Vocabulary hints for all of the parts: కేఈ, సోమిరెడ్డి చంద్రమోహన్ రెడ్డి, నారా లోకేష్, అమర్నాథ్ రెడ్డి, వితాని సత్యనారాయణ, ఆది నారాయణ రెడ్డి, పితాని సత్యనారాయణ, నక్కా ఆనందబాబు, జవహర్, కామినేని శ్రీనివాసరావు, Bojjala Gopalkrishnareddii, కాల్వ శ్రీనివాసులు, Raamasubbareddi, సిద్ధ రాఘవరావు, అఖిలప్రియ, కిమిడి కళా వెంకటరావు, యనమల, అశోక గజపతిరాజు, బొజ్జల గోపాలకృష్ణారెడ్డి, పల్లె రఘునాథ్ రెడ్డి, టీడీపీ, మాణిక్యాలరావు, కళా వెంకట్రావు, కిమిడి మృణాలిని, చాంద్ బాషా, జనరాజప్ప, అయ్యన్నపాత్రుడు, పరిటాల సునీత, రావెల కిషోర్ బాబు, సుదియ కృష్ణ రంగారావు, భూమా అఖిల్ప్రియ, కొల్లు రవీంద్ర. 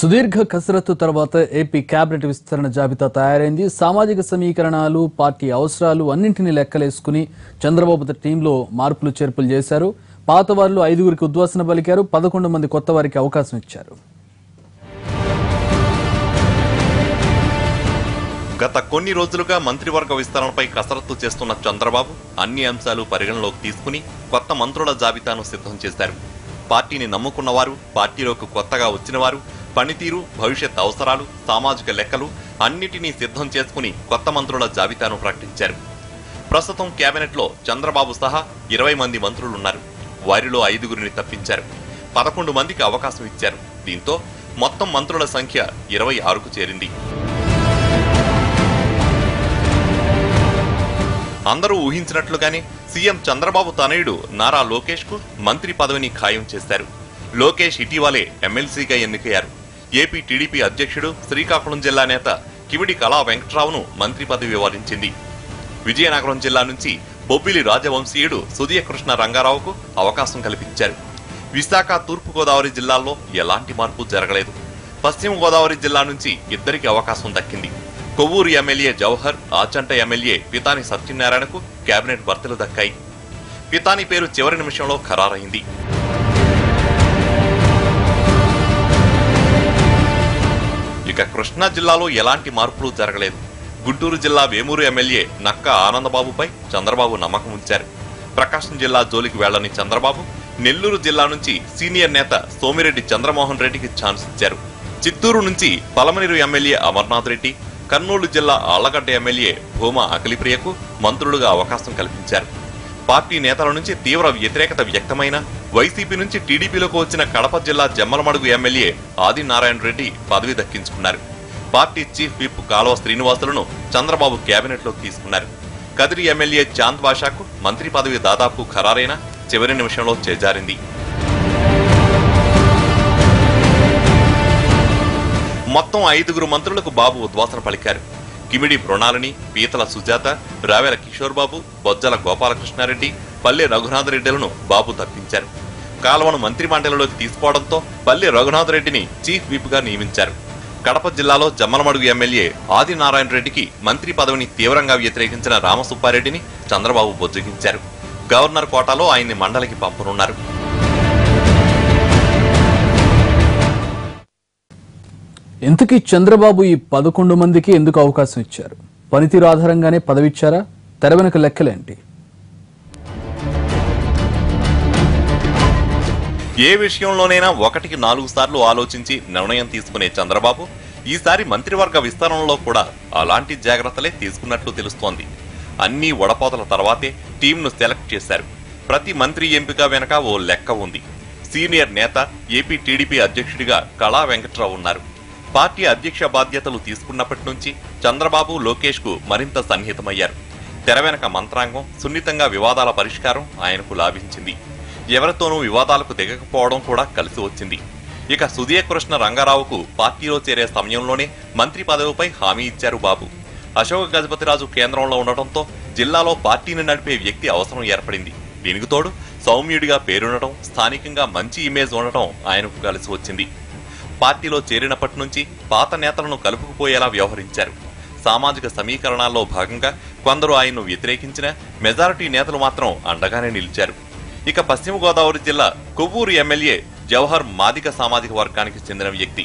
సుదీర్ఘ కసరత్తు తర్వాత ఏపీ క్యాబినెట్ విస్తరణ జాబితా తయారైంది. సామాజిక సమీకరణాలు, పార్టీ అవసరాలు అన్నింటినీ లెక్కలేసుకుని చంద్రబాబు టీంలో మార్పులు చేర్పులు చేశారు. పాతవార్లు 5గురికి ఉద్వాసన పలికారు. 11 మంది కొత్త వారికి అవకాశం ఇచ్చారు. గత కొన్ని రోజులుగా మంత్రివర్గ విస్తరణపై కసరత్తు చేస్తున్న చంద్రబాబు అన్ని అంశాలు పరిగణలోకి తీసుకుని కొత్త మంత్రుల జాబితాను సిద్ధం చేశారు. పార్టీని నమ్ముకున్నవారు, పార్టీలోకి కొత్తగా వచ్చినవారు పనితీరు, భవిష్యత్ అవసరాలు, సామాజిక లెక్కలు అన్నిటినీ సిద్ధం చేసుకుని కొత్త మంత్రుల జాబితాను ప్రకటించారు. ప్రస్తుతం కేబినెట్లో చంద్రబాబు సహా 20 మంది మంత్రులున్నారు. వారిలో 5గురిని తప్పించారు. 11 మందికి అవకాశం ఇచ్చారు. దీంతో మొత్తం మంత్రుల సంఖ్య 26కు చేరింది. అందరూ ఊహించినట్లుగానే సీఎం చంద్రబాబు తనయుడు నారా లోకేష్కు మంత్రి పదవిని ఖాయం చేశారు. లోకేష్ ఇటీవలే ఎమ్మెల్సీగా ఎన్నికయ్యారు. ఏపీ టీడీపీ అధ్యక్షుడు, శ్రీకాకుళం జిల్లా నేత కిమిడి కళా వెంకటరావును మంత్రి పదవి వివరించింది. విజయనగరం జిల్లా నుంచి బొబ్బిలి రాజవంశీయుడు సుదియ కృష్ణ రంగారావుకు అవకాశం కల్పించారు. విశాఖ, తూర్పుగోదావరి జిల్లాల్లో ఎలాంటి మార్పు జరగలేదు. పశ్చిమ గోదావరి జిల్లా నుంచి ఇద్దరికి అవకాశం దక్కింది. కొవ్వూరు ఎమ్మెల్యే జవహర్, ఆచంట ఎమ్మెల్యే వితాని సత్యనారాయణకు కేబినెట్ బర్తులు దక్కాయి. వితాని పేరు చివరి నిమిషంలో ఖరారైంది. ఇక కృష్ణా జిల్లాలో ఎలాంటి మార్పులు జరగలేదు. గుంటూరు జిల్లా వేమూరు ఎమ్మెల్యే నక్క ఆనందబాబుపై చంద్రబాబు నమ్మకం ఉంచారు. ప్రకాశం జిల్లా జోలికి వెళ్లని చంద్రబాబు నెల్లూరు జిల్లా నుంచి సీనియర్ నేత సోమిరెడ్డి చంద్రమోహన్ రెడ్డికి ఛాన్స్ ఇచ్చారు. చిత్తూరు నుంచి పలమనేరు ఎమ్మెల్యే అమర్నాథ్ రెడ్డి, కర్నూలు జిల్లా ఆళ్లగడ్డ ఎమ్మెల్యే భూమా అఖిల్ప్రియకు మంత్రులుగా అవకాశం కల్పించారు. పార్టీ నేతల నుంచి తీవ్ర వ్యతిరేకత వ్యక్తమైన వైసీపీ నుంచి టీడీపీలోకి వచ్చిన కడప జిల్లా జమ్మలమడుగు ఎమ్మెల్యే ఆది నారాయణ రెడ్డి పదవి దక్కించుకున్నారు. పార్టీ చీఫ్ విప్ కాల్వ శ్రీనివాసులను చంద్రబాబు కేబినెట్లోకి తీసుకున్నారు. కదిరి ఎమ్మెల్యే చాంద్ బాషాకు మంత్రి పదవి దాదాపు ఖరారైన చివరి నిమిషంలో చేజారింది. మొత్తం 5గురు మంత్రులకు బాబు ఉద్వాసన పలికారు. కిమిడి మృణాలిని, పీతల సుజాత, రావెల కిషోర్ బాబు, బొజ్జల గోపాలకృష్ణారెడ్డి, పల్లె రఘునాథ్ రెడ్డిలను బాబు తప్పించారు. కాల్వను మంత్రి మండలిలోకి తీసుకోవడంతో పల్లె రఘునాథ్ రెడ్డిని చీఫ్ విప్గా నియమించారు. కడప జిల్లాలో జమ్మలమడుగు ఎమ్మెల్యే ఆది నారాయణ రెడ్డికి మంత్రి పదవిని తీవ్రంగా వ్యతిరేకించిన రామసుబ్బారెడ్డిని చంద్రబాబు బుజ్జగించారు. గవర్నర్ కోటాలో ఆయన్ని మండలికి పంపనున్నారు. ఇంతకీ చంద్రబాబు ఈ 11 మందికి ఎందుకు అవకాశం ఇచ్చారు? పనితీరు ఆధారంగానే పదవిచ్చారా? తెర వెనుక లెక్కలేంటి? ఏ విషయంలోనైనా 1కి 4 సార్లు ఆలోచించి నిర్ణయం తీసుకునే చంద్రబాబు ఈసారి మంత్రివర్గ విస్తరణలో కూడా అలాంటి జాగ్రత్తలే తీసుకున్నట్లు తెలుస్తోంది. అన్ని వడపోతల తర్వాతే టీంను సెలెక్ట్ చేశారు. ప్రతి మంత్రి ఎంపిక వెనక ఓ లెక్క ఉంది. సీనియర్ నేత, ఏపీ టీడీపీ అధ్యక్షుడిగా కళా వెంకట్రావు ఉన్నారు. పార్టీ అధ్యక్ష బాధ్యతలు తీసుకున్నప్పటి నుంచి చంద్రబాబు లోకేష్కు మరింత సన్నిహితమయ్యారు. తెర వెనక మంత్రాంగం, సున్నితంగా వివాదాల పరిష్కారం ఆయనకు లాభించింది. ఎవరితోనూ వివాదాలకు దిగకపోవడం కూడా కలిసి వచ్చింది. ఇక సుదియ కృష్ణ రంగారావుకు పార్టీలో చేరే సమయంలోనే మంత్రి పదవిపై హామీ ఇచ్చారు బాబు. అశోక గజపతిరాజు కేంద్రంలో ఉండటంతో జిల్లాలో పార్టీని నడిపే వ్యక్తి అవసరం ఏర్పడింది. దీనికి తోడు సౌమ్యుడిగా పేరుండటం, స్థానికంగా మంచి ఇమేజ్ ఉండటం ఆయనకు కలిసి వచ్చింది. పార్టీలో చేరినప్పటి నుంచి పాత నేతలను కలుపుకుపోయేలా వ్యవహరించారు. సామాజిక సమీకరణాల్లో భాగంగా కొందరు ఆయన్ను వ్యతిరేకించిన మెజారిటీ నేతలు మాత్రం అండగానే నిలిచారు. ఇక పశ్చిమ గోదావరి జిల్లా కొవ్వూరు ఎమ్మెల్యే జవహర్ మాదిక సామాజిక వర్గానికి చెందిన వ్యక్తి.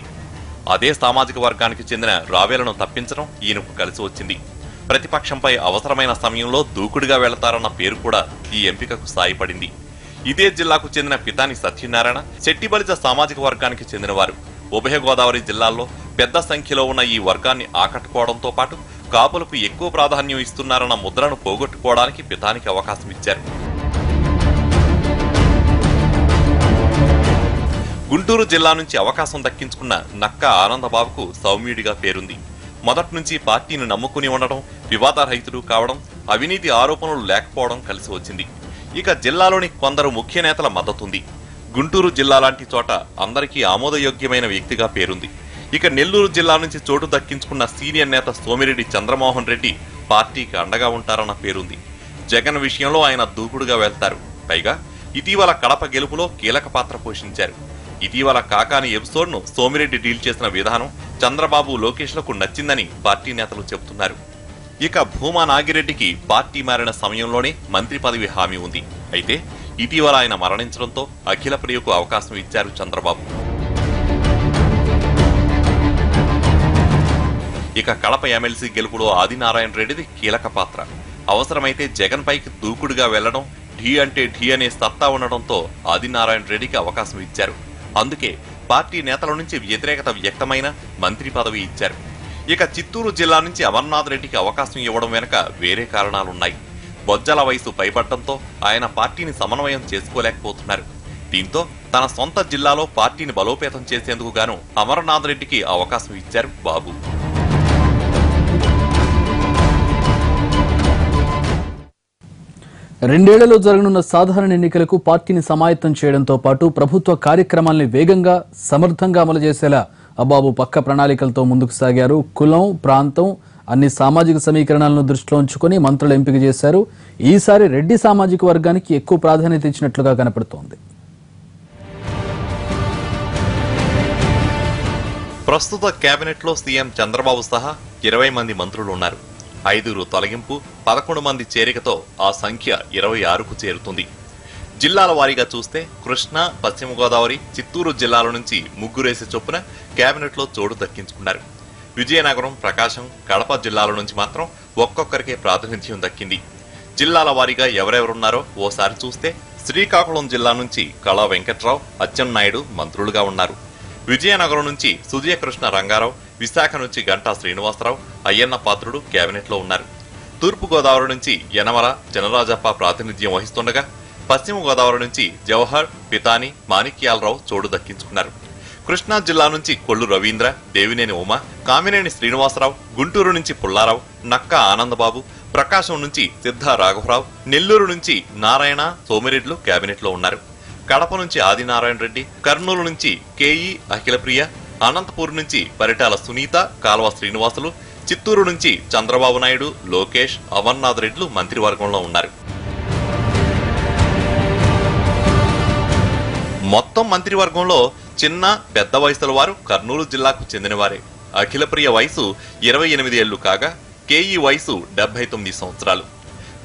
అదే సామాజిక వర్గానికి చెందిన రావేలను తప్పించడం ఈయనకు కలిసి వచ్చింది. ప్రతిపక్షంపై అవసరమైన సమయంలో దూకుడుగా వెళతారన్న పేరు కూడా ఈ ఎంపికకు సాయపడింది. ఇదే జిల్లాకు చెందిన పితాని సత్యనారాయణ చెట్టిబలిజ సామాజిక వర్గానికి చెందినవారు. ఉభయ గోదావరి జిల్లాల్లో పెద్ద సంఖ్యలో ఉన్న ఈ వర్గాన్ని ఆకట్టుకోవడంతో పాటు కాపులకు ఎక్కువ ప్రాధాన్యం ఇస్తున్నారన్న ముద్రను పోగొట్టుకోవడానికి పితానికి అవకాశం ఇచ్చారు. గుంటూరు జిల్లా నుంచి అవకాశం దక్కించుకున్న నక్కా ఆనందబాబుకు సౌమ్యుడిగా పేరుంది. మొదటి నుంచి పార్టీని నమ్ముకుని ఉండడం, వివాదరహితుడు కావడం, అవినీతి ఆరోపణలు లేకపోవడం కలిసి వచ్చింది. ఇక జిల్లాలోని కొందరు ముఖ్య నేతల మద్దతుంది. గుంటూరు జిల్లా లాంటి చోట అందరికీ ఆమోదయోగ్యమైన వ్యక్తిగా పేరుంది. ఇక నెల్లూరు జిల్లా నుంచి చోటు దక్కించుకున్న సీనియర్ నేత సోమిరెడ్డి చంద్రమోహన్ రెడ్డి పార్టీకి అండగా ఉంటారన్న పేరుంది. జగన్ విషయంలో ఆయన దూకుడుగా వెళ్తారు. పైగా ఇటీవల కడప గెలుపులో కీలక పాత్ర పోషించారు. ఇటీవల కాకాని ఎపిసోడ్ను సోమిరెడ్డి డీల్ చేసిన విధానం చంద్రబాబు లోకేష్లకు నచ్చిందని పార్టీ నేతలు చెబుతున్నారు. ఇక భూమా నాగిరెడ్డికి పార్టీ మారిన సమయంలోనే మంత్రి పదవి హామీ ఉంది. అయితే ఇటీవల ఆయన మరణించడంతో అఖిలప్రియకు అవకాశం ఇచ్చారు చంద్రబాబు. ఇక కడప ఎమ్మెల్సీ గెలుపులో ఆది నారాయణ రెడ్డిది కీలక పాత్ర. అవసరమైతే జగన్ పైకి దూకుడుగా వెళ్లడం, ఢీ అంటే ఢీ అనే సత్తా ఉండడంతో ఆది నారాయణ రెడ్డికి అవకాశం ఇచ్చారు. అందుకే పార్టీ నేతల నుంచి వ్యతిరేకత వ్యక్తమైన మంత్రి పదవి ఇచ్చారు. ఇక చిత్తూరు జిల్లా నుంచి అమర్నాథ్ రెడ్డికి అవకాశం ఇవ్వడం వెనుక వేరే కారణాలున్నాయి. బొజ్జల వయసు పైపడటంతో ఆయన పార్టీని సమన్వయం చేసుకోలేకపోతున్నారు. దీంతో తన సొంత జిల్లాలో పార్టీని బలోపేతం చేసేందుకు గాను అమర్నాథ్ రెడ్డికి అవకాశం ఇచ్చారు బాబు. రెండేళ్లలో జరగనున్న సాధారణ ఎన్నికలకు పార్టీని సమాయత్తం చేయడంతో పాటు ప్రభుత్వ కార్యక్రమాలను వేగంగా సమర్థంగా అమలు చేసేలా అబాబు పక్క ప్రణాళికలతో ముందుకు సాగారు. కులం, ప్రాంతం, అన్ని సామాజిక సమీకరణాలను దృష్టిలో ఉంచుకుని మంత్రులు ఎంపిక చేశారు. ఈసారి రెడ్డి సామాజిక వర్గానికి ఎక్కువ ప్రాధాన్యత ఇచ్చినట్లుగా కనపడుతోంది. ప్రస్తుత కేబినెట్లో సీఎం చంద్రబాబు సహా 20 మంది మంత్రులు ఉన్నారు. 5 తొలగింపు, 11 మంది చేరికతో ఆ సంఖ్య 26కు చేరుతుంది. జిల్లాల వారీగా చూస్తే కృష్ణా, పశ్చిమ గోదావరి, చిత్తూరు జిల్లాల నుంచి 3 చొప్పున కేబినెట్లో చోటు దక్కించుకున్నారు. విజయనగరం, ప్రకాశం, కడప జిల్లాల నుంచి మాత్రం ఒక్కొక్కరికే ప్రాతినిధ్యం దక్కింది. జిల్లాల వారీగా ఎవరెవరున్నారో ఓసారి చూస్తే శ్రీకాకుళం జిల్లా నుంచి కళా వెంకట్రావు, అచ్చెన్నాయుడు మంత్రులుగా ఉన్నారు. విజయనగరం నుంచి సుదియ కృష్ణ రంగారావు, విశాఖ నుంచి గంటా శ్రీనివాసరావు, అయ్యన్నపాత్రుడు కేబినెట్లో ఉన్నారు. తూర్పుగోదావరి నుంచి యనమల, జనరాజప్ప ప్రాతినిధ్యం వహిస్తుండగా పశ్చిమ గోదావరి నుంచి జవహర్, వితాని, మాణిక్యాలరావు చోటు దక్కించుకున్నారు. కృష్ణా జిల్లా నుంచి కొల్లు రవీంద్ర, దేవినేని ఉమ, కామినేని శ్రీనివాసరావు, గుంటూరు నుంచి పుల్లారావు, నక్కా ఆనందబాబు, ప్రకాశం నుంచి సిద్ధ రాఘవరావు, నెల్లూరు నుంచి నారాయణ, సోమిరెడ్లు కేబినెట్లో ఉన్నారు. కడప నుంచి ఆది నారాయణ రెడ్డి, కర్నూలు నుంచి కేఈ అఖిలప్రియ, అనంతపూర్ నుంచి పరిటాల సునీత, కాల్వ శ్రీనివాసులు, చిత్తూరు నుంచి చంద్రబాబు నాయుడు, లోకేష్, అమర్నాథ్ రెడ్డిలు మంత్రివర్గంలో ఉన్నారు. మొత్తం మంత్రివర్గంలో చిన్న, పెద్ద వయసుల వారు కర్నూలు జిల్లాకు చెందినవారే. అఖిలప్రియ వయసు 28 ఏళ్లు కాగా కేఈ వయసు 79 సంవత్సరాలు.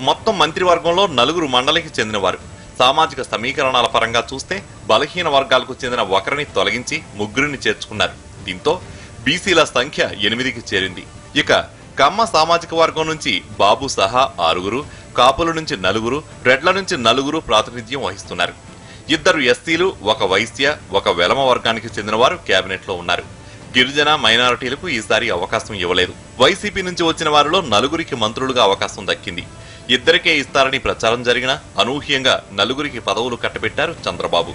మొత్తం మంత్రివర్గంలో 9 మండలికి చెందినవారు. సామాజిక సమీకరణాల పరంగా చూస్తే బలహీన వర్గాలకు చెందిన 1 తొలగించి 3 చేర్చుకున్నారు. దీంతో బీసీల సంఖ్య 8 చేరింది. ఇక కమ్మ సామాజిక వర్గం నుంచి బాబు సహా 6, కాపుల నుంచి 4, రెడ్ల నుంచి 4 ప్రాతినిధ్యం వహిస్తున్నారు. 2 ఎస్సీలు, 1 వైశ్య, 1 వెలమ వర్గానికి చెందినవారు కేబినెట్లో ఉన్నారు. గిరిజన, మైనారిటీలకు ఈసారి అవకాశం ఇవ్వలేదు. వైసీపీ నుంచి వచ్చిన వారిలో 9కి మంత్రులుగా అవకాశం దక్కింది. 2కే ఇస్తారని ప్రచారం జరిగినా అనూహ్యంగా 9కి పదవులు కట్టబెట్టారు చంద్రబాబు.